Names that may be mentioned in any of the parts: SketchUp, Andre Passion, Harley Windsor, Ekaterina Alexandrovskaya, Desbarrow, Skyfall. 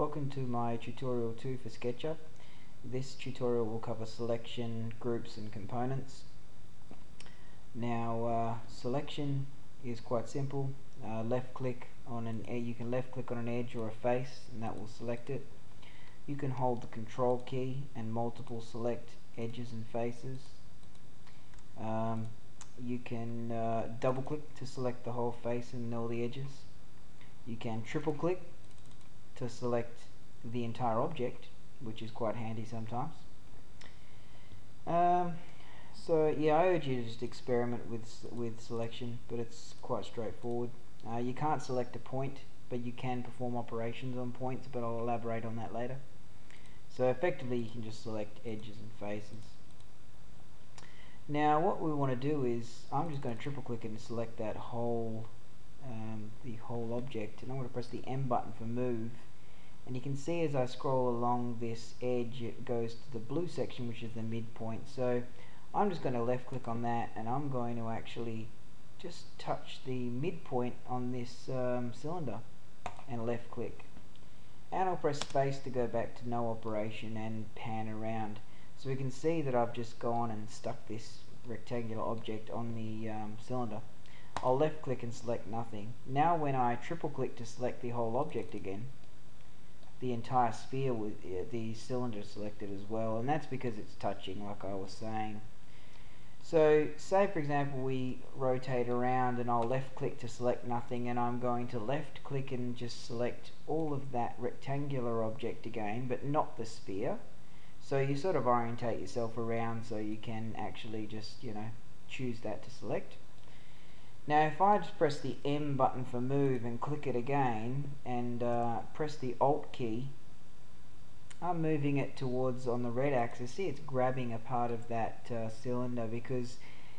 Welcome to my tutorial 2 for SketchUp. This tutorial will cover selection, groups and components. Now selection is quite simple. You can left click on an edge or a face and that will select it. You can hold the control key and multiple select edges and faces. You can double click to select the whole face and all the edges. You can triple click to select the entire object, which is quite handy sometimes. So yeah, I urge you to just experiment with selection, but it's quite straightforward. You can't select a point, but you can perform operations on points, but I'll elaborate on that later. So effectively you can just select edges and faces. Now what we want to do is, I'm just going to triple click and select that whole the whole object, and I'm going to press the M button for move, and you can see as I scroll along this edge it goes to the blue section, which is the midpoint. So I'm just going to left click on that and I'm going to actually just touch the midpoint on this cylinder and left click, and I'll press space to go back to no operation and pan around. So we can see that I've just gone and stuck this rectangular object on the cylinder. I'll left click and select nothing. Now when I triple click to select the whole object again, the entire sphere with the cylinder is selected as well, and that's because it's touching, like I was saying. So say for example we rotate around and I'll left click to select nothing, and I'm going to left click and just select all of that rectangular object again, but not the sphere. So you sort of orientate yourself around so you can actually just, you know, choose that to select. Now if I just press the M button for move and click it again and press the Alt key, I'm moving it towards on the red axis. See, it's grabbing a part of that cylinder because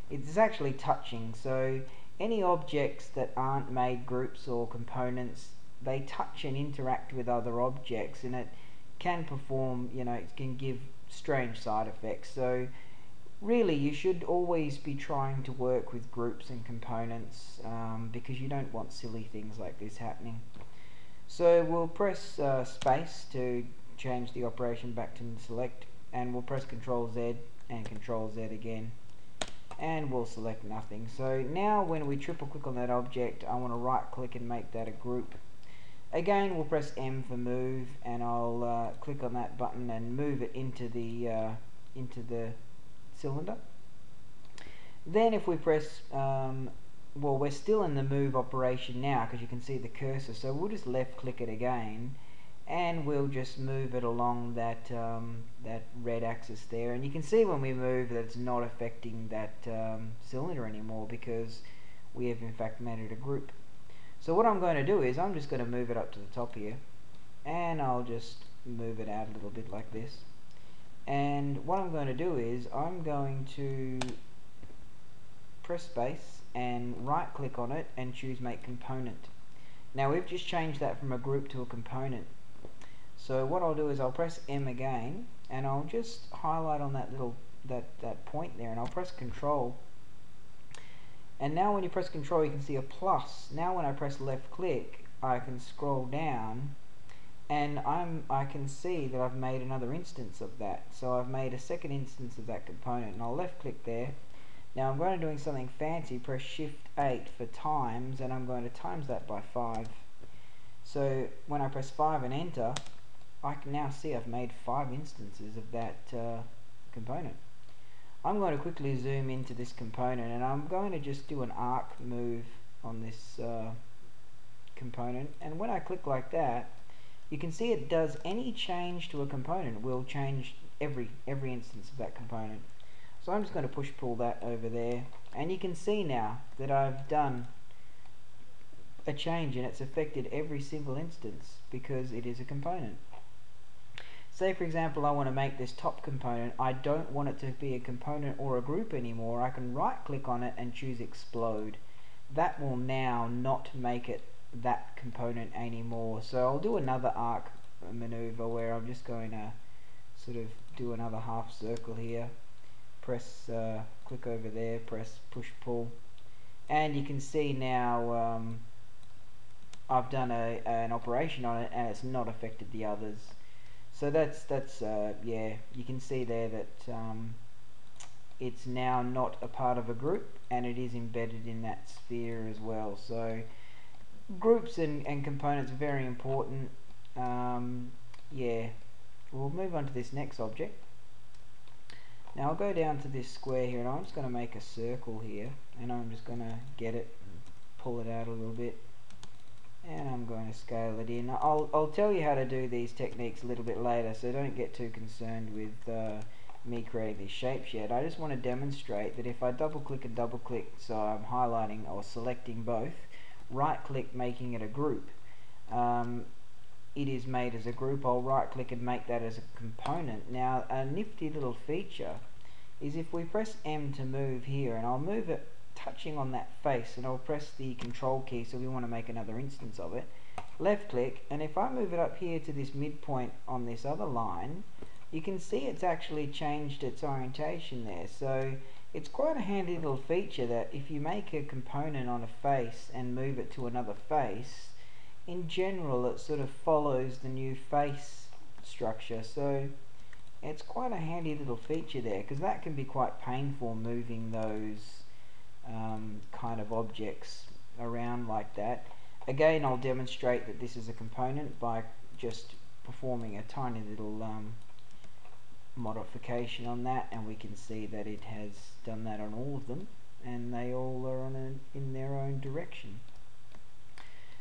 it's actually touching. So any objects that aren't made groups or components, they touch and interact with other objects, and it can perform, you know, it can give strange side effects. So really you should always be trying to work with groups and components because you don't want silly things like this happening. So we'll press space to change the operation back to select, and we'll press Ctrl Z and Ctrl Z again, and we'll select nothing. So now when we triple click on that object, I want to right click and make that a group. Again we'll press M for move, and I'll click on that button and move it into the cylinder. Then if we press well, we're still in the move operation now because you can see the cursor, so we'll just left click it again and we'll just move it along that that red axis there, and you can see when we move that it's not affecting that cylinder anymore because we have in fact made it a group. So what I'm going to do is I'm just going to move it up to the top here, and I'll just move it out a little bit like this. And what I'm going to do is I'm going to press space and right click on it and choose make component. Now we've just changed that from a group to a component. So what I'll do is I'll press M again and I'll just highlight on that little that point there, and I'll press Control. And now when you press Control you can see a plus. Now when I press left click I can scroll down, and I can see that I've made another instance of that. So I've made a second instance of that component, and I'll left click there. Now I'm going to do something fancy, press Shift 8 for times, and I'm going to times that by 5. So when I press 5 and enter, I can now see I've made 5 instances of that component. I'm going to quickly zoom into this component, and I'm going to just do an arc move on this component, and when I click like that you can see it does any change to a component will change every instance of that component. So I'm just going to push pull that over there, and you can see now that I've done a change and it's affected every single instance because it is a component. Say for example I want to make this top component, I don't want it to be a component or a group anymore. I can right click on it and choose explode. That will now not make it that component anymore. So I'll do another arc maneuver where I'm just going to sort of do another half circle here, press click over there, press push pull, and you can see now I've done an operation on it and it's not affected the others. So that's yeah, you can see there that it's now not a part of a group and it is embedded in that sphere as well. So groups and components are very important. Yeah, we'll move on to this next object. Now I'll go down to this square here and I'm just going to make a circle here, and I'm just going to get it and pull it out a little bit, and I'm going to scale it in. I'll tell you how to do these techniques a little bit later, so don't get too concerned with me creating these shapes yet. I just want to demonstrate that if I double click and double click, so I'm highlighting or selecting both, right click making it a group, it is made as a group. I'll right click and make that as a component. Now a nifty little feature is if we press M to move here, and I'll move it touching on that face, and I'll press the control key, so we want to make another instance of it, left click, and if I move it up here to this midpoint on this other line, you can see it's actually changed its orientation there. So it's quite a handy little feature that if you make a component on a face and move it to another face, in general it sort of follows the new face structure. So it's quite a handy little feature there, because that can be quite painful, moving those kind of objects around like that. Again, I'll demonstrate that this is a component by just performing a tiny little modification on that, and we can see that it has done that on all of them, and they all are in their own direction.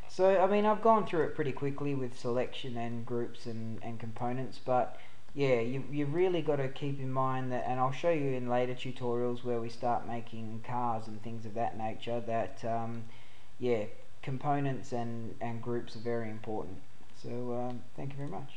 So I mean, I've gone through it pretty quickly with selection and groups and components, but yeah, you've really got to keep in mind that, and I'll show you in later tutorials where we start making cars and things of that nature, that yeah, components and groups are very important. So thank you very much.